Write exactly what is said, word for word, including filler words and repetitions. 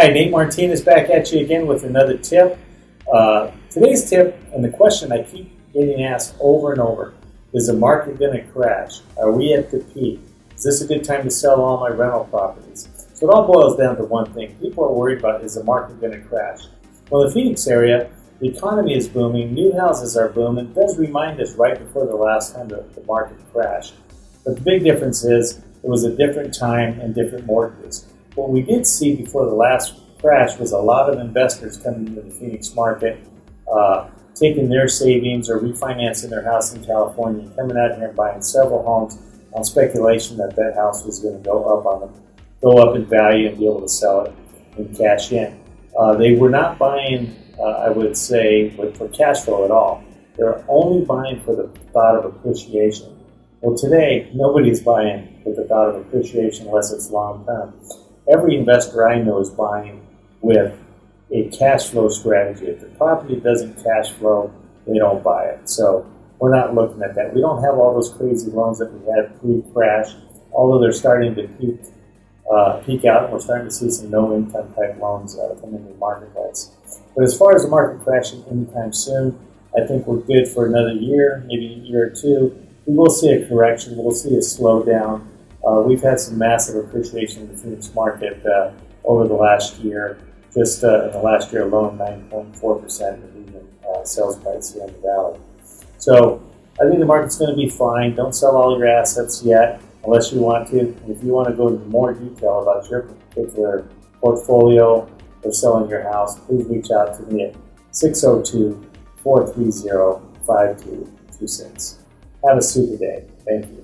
Hi, Nate Martinez back at you again with another tip. Uh, today's tip, and the question I keep getting asked over and over, is the market going to crash? Are we at the peak? Is this a good time to sell all my rental properties? So it all boils down to one thing. People are worried about, is the market going to crash? Well, in the Phoenix area, the economy is booming, new houses are booming. It does remind us right before the last time the, the market crashed. But the big difference is it was a different time and different mortgages. What we did see before the last crash was a lot of investors coming into the Phoenix market, uh, taking their savings or refinancing their house in California, coming out here and buying several homes on speculation that that house was going to go up on them, go up in value and be able to sell it and cash in. Uh, they were not buying, uh, I would say, with, for cash flow at all. They're only buying for the thought of appreciation. Well, today nobody's buying with the thought of appreciation unless it's long term. Every investor I know is buying with a cash flow strategy. If the property doesn't cash flow, they don't buy it. So we're not looking at that. We don't have all those crazy loans that we had pre-crash, although they're starting to peak, uh, peak out, and we're starting to see some no-income type loans uh, come into the marketplace. But as far as the market crashing anytime soon, I think we're good for another year, maybe a year or two. We will see a correction. We'll see a slowdown. Uh, we've had some massive appreciation in the Phoenix market uh, over the last year. Just uh, in the last year alone, nine point four percent of the uh, sales price here in the valley. So I think the market's going to be fine. Don't sell all your assets yet unless you want to. And if you want to go into more detail about your particular portfolio or selling your house, please reach out to me at six oh two, four three zero, five two two six. Have a super day. Thank you.